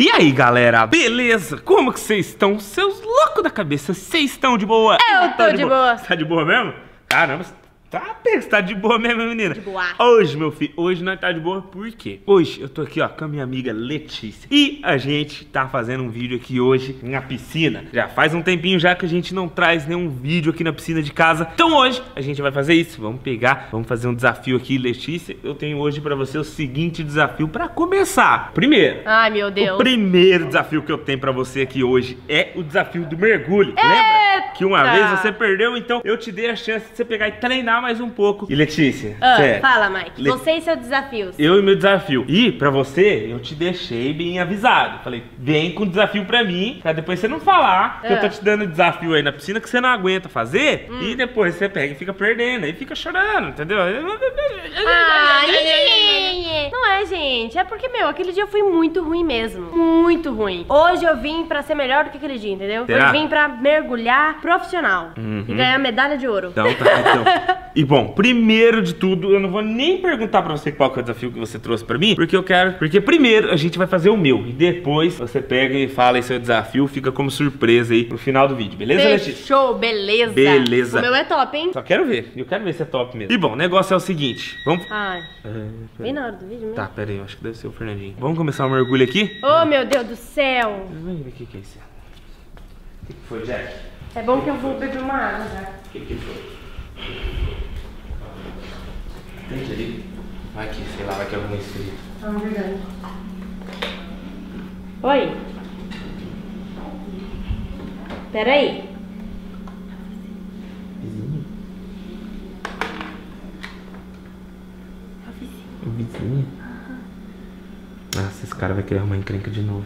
E aí, galera, beleza? Como que vocês estão? Seus loucos da cabeça, vocês estão de boa? Eu tô de boa. Você tá de boa mesmo? Caramba, você tá de boa mesmo, menina? De boa. Hoje, meu filho, hoje nós tá de boa por quê? Hoje eu tô aqui, ó, com a minha amiga Letícia. E a gente tá fazendo um vídeo aqui hoje na piscina. Já faz um tempinho já que a gente não traz nenhum vídeo aqui na piscina de casa. Então hoje a gente vai fazer isso. Vamos pegar, vamos fazer um desafio aqui, Letícia. Eu tenho hoje pra você o seguinte desafio pra começar. Primeiro. Ai, meu Deus. O primeiro desafio que eu tenho pra você aqui hoje é o desafio do mergulho. Eita. Lembra que uma vez você perdeu, então eu te dei a chance de você pegar e treinar mais um pouco. E Letícia, fala, Mike, você e seus desafios. Eu e meu desafio. E pra você, eu te deixei bem avisado. Falei, vem com desafio pra mim, pra depois você não falar que eu tô te dando desafio aí na piscina que você não aguenta fazer. E depois você pega e fica perdendo, aí fica chorando, entendeu? Não é, gente, é porque, meu, aquele dia eu fui muito ruim mesmo. Muito ruim. Hoje eu vim pra ser melhor do que aquele dia, entendeu? Será? Eu vim pra mergulhar profissional e ganhar medalha de ouro. Então tá, então. E bom, primeiro de tudo, eu não vou nem perguntar pra você qual que é o desafio que você trouxe pra mim, porque eu quero, porque primeiro a gente vai fazer o meu, e depois você pega e fala aí seu desafio, fica como surpresa aí no final do vídeo, beleza, Letícia? Fechou, beleza. Beleza. O meu é top, hein? Só quero ver, eu quero ver se é top mesmo. E bom, o negócio é o seguinte, vamos... Ai, bem na hora do vídeo mesmo. Tá, pera aí, eu acho que deve ser o Fernandinho. Vamos começar o mergulho aqui? Oh, meu Deus do céu. Vamos ver o que é isso. O que foi, Jack? É bom que eu vou beber uma água já. O que foi? Tente ali. Vai que, sei lá, vai que alguma escrita. Ah, verdade. Oi. Pera aí. Vizinho? É o vizinho. O vizinho? Nossa, esse cara vai querer arrumar encrenca de novo.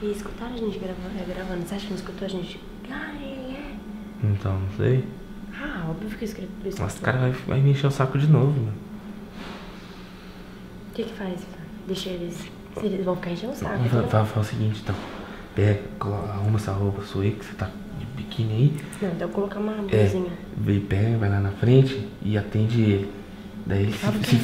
E escutaram a gente gravando? Você acha que não escutou a gente? Então, não sei. Ah, óbvio que eu escrevi por isso. Nossa, o cara vai me encher o saco de novo, mano. O que que faz? Deixa eles... Eles vão ficar enchendo o saco. Fala o seguinte, então. Pega, arruma essa roupa sua aí, que você tá de biquíni aí. Não, então eu vou colocar uma blusinha. Pega, vai lá na frente e atende ele. Daí,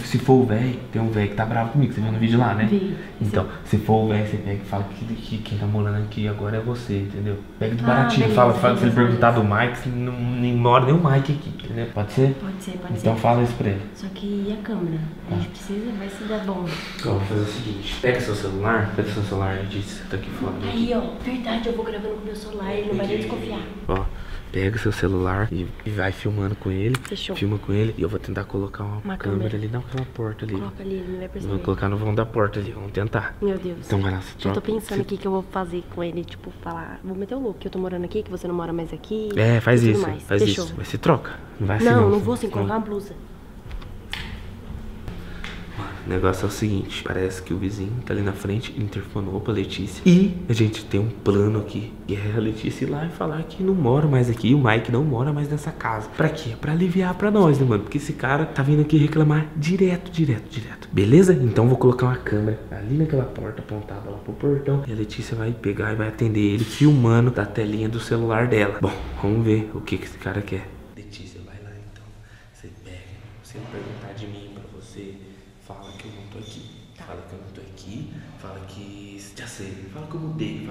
se for o velho, tem um velho que tá bravo comigo, você viu no vídeo lá, né? Vi. Então, se for o velho, você pega e fala que quem tá morando aqui agora é você, entendeu? Pega de baratinho, beleza, fala se ele perguntar do Mike, se não nem mora nem o Mike aqui, entendeu? Pode ser? Pode ser, pode ser. Então fala isso pra ele. Só que e a câmera? A gente precisa, vai se dar bom. Então, vou fazer o seguinte, pega seu celular e diz que você tá aqui fora. Aí, ó, verdade, eu vou gravando com meu celular, ele não vai nem desconfiar. Ó. Pega seu celular e vai filmando com ele. Fechou. Filma com ele e eu vou tentar colocar uma câmera ali naquela porta ali. Coloca ali, ele não vai perceber. Vou colocar no vão da porta ali, vamos tentar. Meu Deus. Então vai lá, se troca. Eu tô pensando aqui que eu vou fazer com ele, tipo, falar... Vou meter o louco, que eu tô morando aqui, que você não mora mais aqui. É, faz isso, faz isso. Mas se troca. Não vai assim não. Não, não vou assim, colocar uma blusa. O negócio é o seguinte, parece que o vizinho tá ali na frente, interfonou pra Letícia. E a gente tem um plano aqui, que é a Letícia ir lá e falar que não mora mais aqui, o Mike não mora mais nessa casa. Pra quê? Pra aliviar pra nós, né, mano? Porque esse cara tá vindo aqui reclamar direto. Beleza? Então vou colocar uma câmera ali naquela porta, apontada lá pro portão. E a Letícia vai pegar e vai atender ele filmando da telinha do celular dela. Bom, vamos ver o que esse cara quer. Letícia, vai lá então. Você pega, você perguntar de mim pra você... Fala que eu não tô aqui. Tá. Fala que eu não tô aqui. Fala que... Já sei. Fala que eu mudei.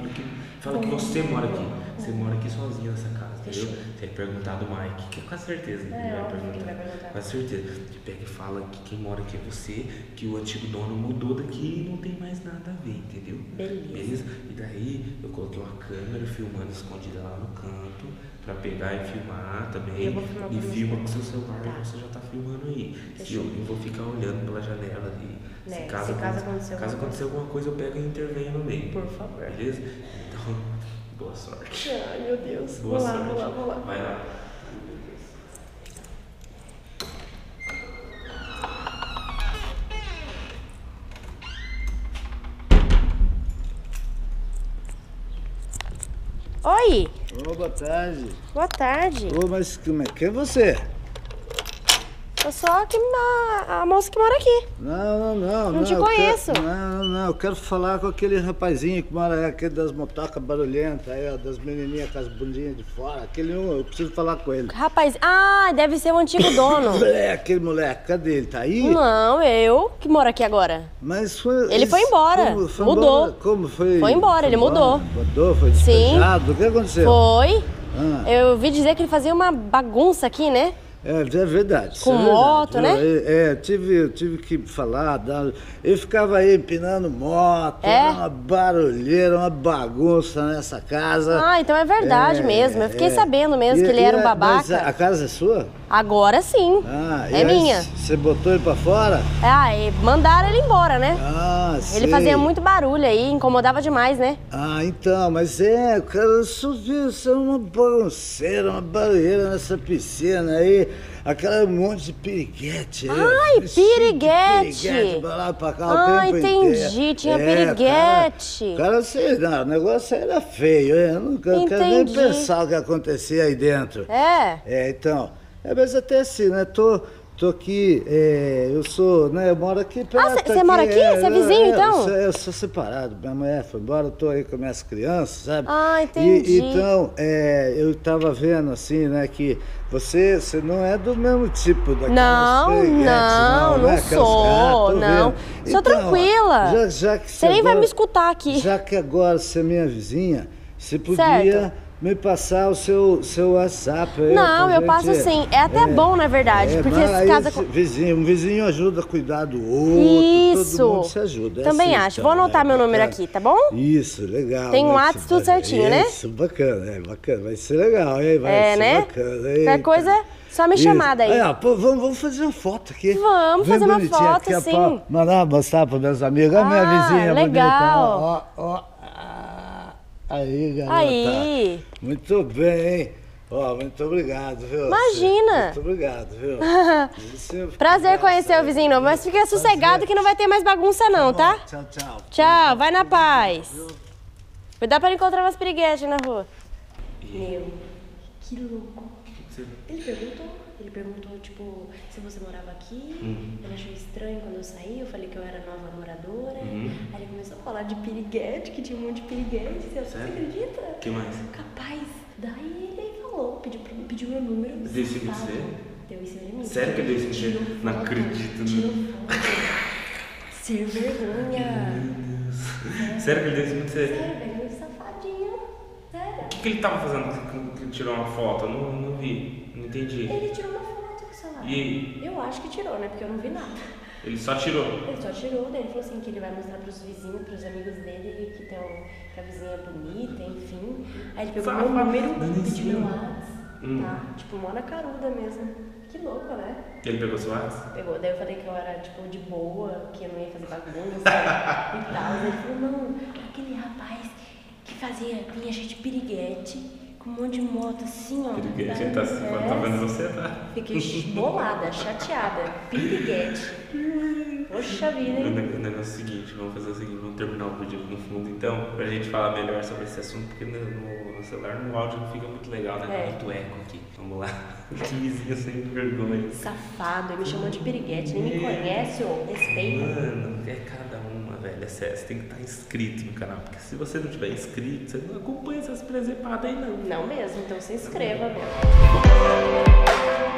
Fala que você mora aqui. Você mora aqui sozinho nessa casa, entendeu? Você vai perguntar do Mike, que eu com certeza ele vai perguntar. Com certeza. Você pega e fala que quem mora aqui é você, que o antigo dono mudou daqui e não tem mais nada a ver, entendeu? Beleza. Beleza? E daí eu coloquei uma câmera filmando escondida lá no canto, pra pegar e filmar também. E filma com seu celular, você já tá filmando aí. Eu vou ficar olhando pela janela ali. Né? Se caso acontecer alguma coisa, eu pego e intervenho no meio. Por favor. Beleza? Então, boa sorte. Ai, meu Deus. Boa sorte. Vou lá. Vai lá. Oi. Ô, boa tarde. Boa tarde. Ô, mas como é que é você? Eu sou a moça que mora aqui. Não. Não te conheço. Não. Eu quero falar com aquele rapazinho que mora aí, aquele das motocas barulhentas, aí, ó, das menininhas com as bundinhas de fora. Aquele, eu preciso falar com ele. Rapaz, ah, deve ser o antigo dono. É, aquele moleque, cadê ele? Tá aí? Não, eu que moro aqui agora. Mas foi... Ele foi embora, mudou. Como foi? Foi embora, ele mudou. Mudou, foi despejado? Sim. O que aconteceu? Foi. Eu ouvi dizer que ele fazia uma bagunça aqui, né? É verdade. Com moto, né? Eu tive que falar. Eu ficava aí empinando moto, uma barulheira, uma bagunça nessa casa. Ah, então é verdade mesmo. Eu fiquei sabendo mesmo que ele era um babaca. Mas a casa é sua? Agora sim. Ah, é minha. Você botou ele pra fora? Ah, e mandaram ele embora, né? Ah, sim. Ele fazia muito barulho aí, incomodava demais, né? Ah, então, mas cara, eu só vi uma bagunceira, uma barulheira nessa piscina aí. Aquela monte de piriguete. Ai, piriguete! Piriguete, pra lá, pra cá, o tempo entendi, inteiro. Tinha piriguete. Cara, sei lá, o negócio era feio, eu não quero nem pensar o que acontecia aí dentro. É? É, então, mas até assim, né, tô aqui, eu sou, né, eu moro aqui perto. Ah, você mora aqui? Você é vizinho, então? Eu sou separado, minha mulher foi embora, eu tô aí com minhas crianças, sabe? Ah, entendi. Então, eu tava vendo, assim, né, que você não é do mesmo tipo daquelas peguetes, não sou, não. Sou tranquila. Você nem vai me escutar aqui. Já que agora você é minha vizinha, você podia... me passar o seu WhatsApp. Não, eu passo sim. É até bom, na verdade, porque se casa... Um vizinho ajuda a cuidar do outro. Isso. Todo mundo se ajuda. Também assim, acho. Então, vou anotar meu número aqui, tá bom? Isso, legal. Tem um WhatsApp tudo certinho, né? Isso, bacana, bacana. Vai ser legal, hein? Vai ser bacana. Eita. Qualquer coisa... Só me chamar daí. Vamos fazer uma foto aqui. Vamos fazer uma foto, aqui, sim. Mandar mostrar para meus amigos. Olha a minha vizinha legal. Bonita. Aí, garota. Aí. Muito bem. Ó, muito obrigado, viu? Imagina. Muito obrigado, viu? Prazer conhecer o vizinho novo, mas fica sossegado que não vai ter mais bagunça não, tá? Tchau, tchau. Tchau, vai na paz. Cuidado pra encontrar umas piriguetes na rua. Meu, que louco. Ele perguntou, tipo, se você morava aqui, ele achou estranho quando eu saí, eu falei que eu era nova moradora, aí ele começou a falar de piriguete, que tinha um monte de piriguete, você acredita? Que mais? Capaz. Daí ele falou, pediu meu número. Deu isso em você? Deu isso em mim. Sério que deu isso em você? Não acredito, né? Sem vergonha. Meu Deus. Sério que ele deu isso em você? Sério, velho, safadinho. Sério. O que ele tava fazendo quando ele tirou uma foto? Eu não vi. Entendi. Ele tirou uma foto com o celular. E... eu acho que tirou, né? Porque eu não vi nada. Ele só tirou? Ele só tirou, daí ele falou assim que ele vai mostrar pros vizinhos, pros amigos dele, que a vizinha é bonita, enfim. Aí ele pegou meu número, pediu meu WhatsApp, tá? Tipo, mó na caruda mesmo. Que louco, né? Ele pegou seu WhatsApp? Pegou, daí eu falei que eu era, tipo, de boa, que eu não ia fazer bagunça e tal. Ele falou, não, aquele rapaz que vinha cheio de piriguete, com um monte de moto assim, ó. Piriguete, tá vendo você, tá? Fiquei bolada, chateada. Piriguete. Poxa vida, hein? O negócio é o seguinte, vamos fazer o seguinte, vamos terminar o vídeo no fundo, então, pra gente falar melhor sobre esse assunto, porque no celular, no áudio, não fica muito legal, né? Tá muito eco aqui. Vamos lá. Que vizinha sem vergonha. Safado, ele me chamou de piriguete, nem me conhece, ô. Respeita. Mano, é cada um. Velho, é sério, você tem que estar inscrito no canal, porque se você não tiver inscrito, você não acompanha essas presepadas aí não. Não mesmo, então se inscreva, meu.